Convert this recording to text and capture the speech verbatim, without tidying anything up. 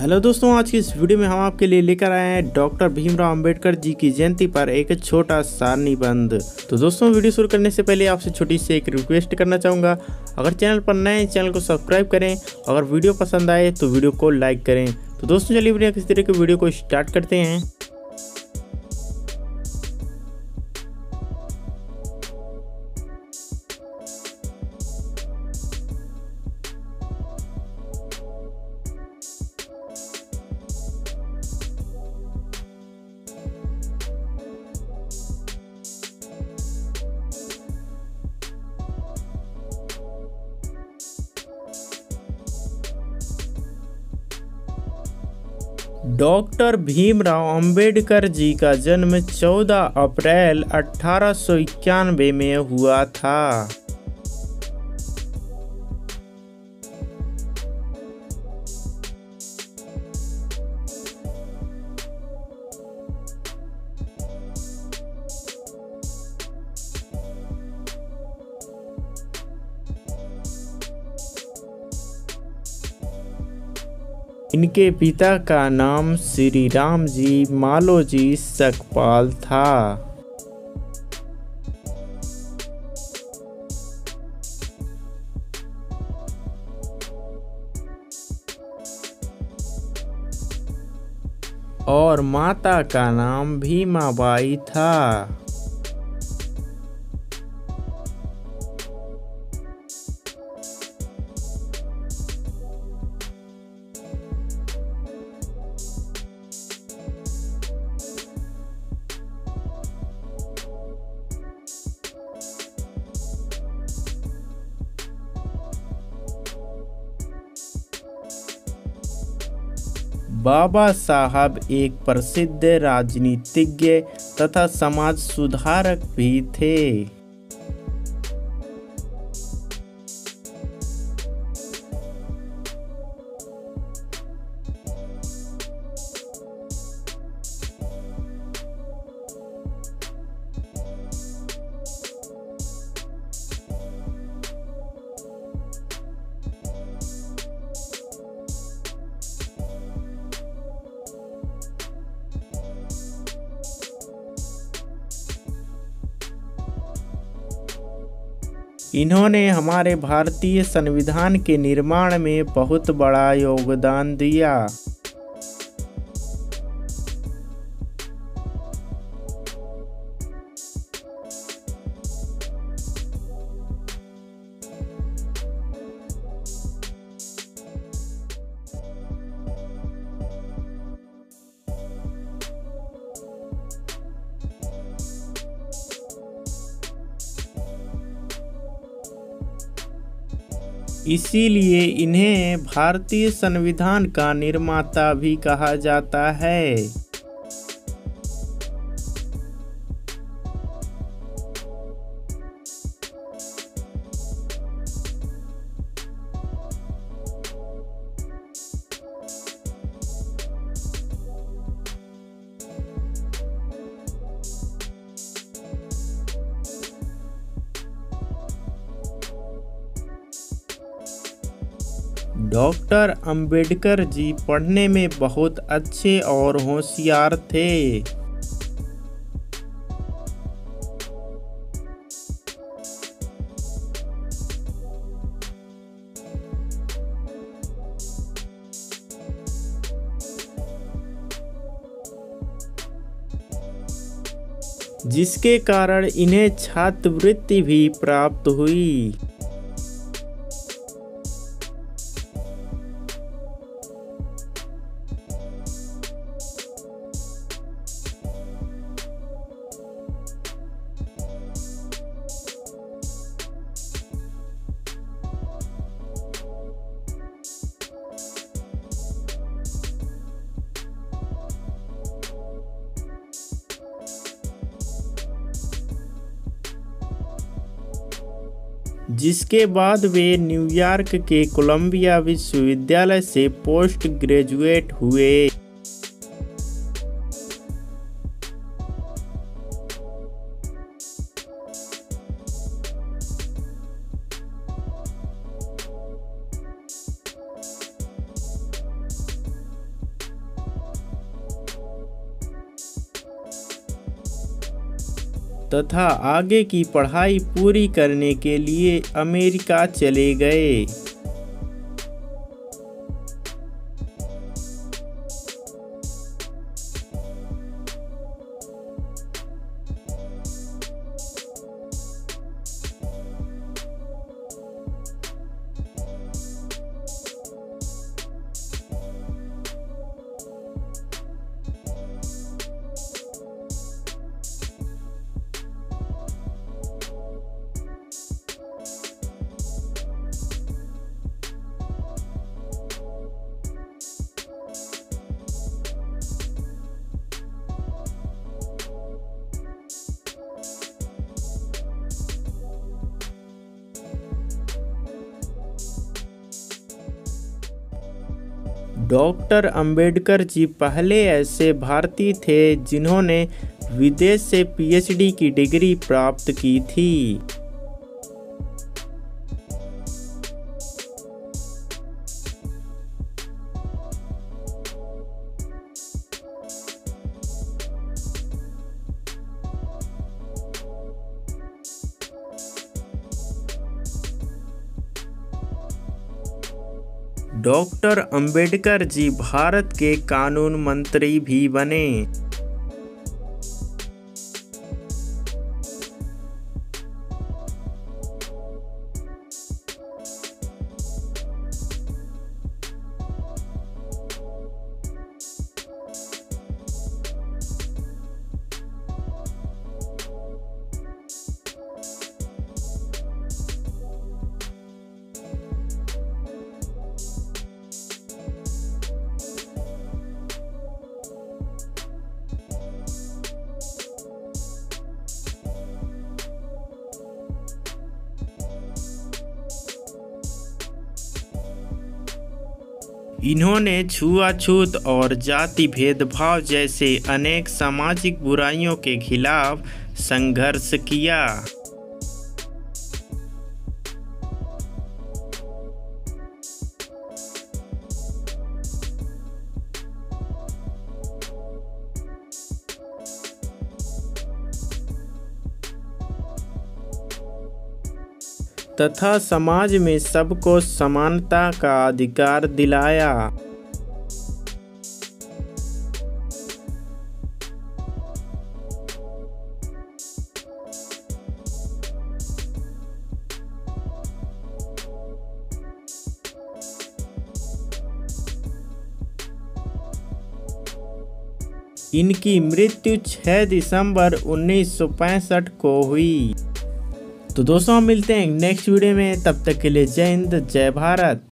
Hello दोस्तों, आज की इस वीडियो में हम आपके लिए लेकर आए हैं डॉक्टर भीमराव अंबेडकर जी की जयंती पर एक छोटा सा निबंध। तो दोस्तों, वीडियो शुरू करने से पहले आपसे छोटी सी एक रिक्वेस्ट करना चाहूँगा। अगर चैनल पर नए हैं, चैनल को सब्सक्राइब करें। अगर वीडियो पसंद आए तो वीडियो को लाइक करें। तो दोस्तों चलिए बिना किसी तरह के वीडियो को स्टार्ट करते हैं। डॉक्टर भीमराव अंबेडकर जी का जन्म चौदह अप्रैल अठारह सौ इक्यानवे में हुआ था। इनके पिता का नाम श्री राम जी मालोजी सकपाल था। और माता का नाम भीमाबाई था। बाबा साहब एक प्रसिद्ध राजनीतिज्ञ तथा समाज सुधारक भी थे। इन्होंने हमारे भारतीय संविधान के निर्माण में बहुत बड़ा योगदान दिया। इसीलिए इन्हें भारतीय संविधान का निर्माता भी कहा जाता है। डॉक्टर अंबेडकर जी पढ़ने में बहुत अच्छे और होशियार थे। जिसके कारण इन्हें छात्रवृत्ति भी प्राप्त हुई। जिसके बाद वे न्यूयॉर्क के कोलम्बिया विश्वविद्यालय से पोस्ट ग्रेजुएट हुए। तथा आगे की पढ़ाई पूरी करने के लिए अमेरिका चले गए। डॉक्टर अंबेडकर जी पहले ऐसे भारतीय थे जिन्होंने विदेश से पीएचडी की डिग्री प्राप्त की थी। डॉक्टर अंबेडकर जी भारत के कानून मंत्री भी बने। इन्होंने छुआछूत और जाति भेदभाव जैसे अनेक सामाजिक बुराइयों के खिलाफ संघर्ष किया। तथा समाज में सबको समानता का अधिकार दिलाया। इनकी मृत्यु छह दिसंबर उन्नीस सौ पैंसठ को हुई। तो दोस्तों, मिलते हैं नेक्स्ट वीडियो में। तब तक के लिए जय हिंद, जय भारत।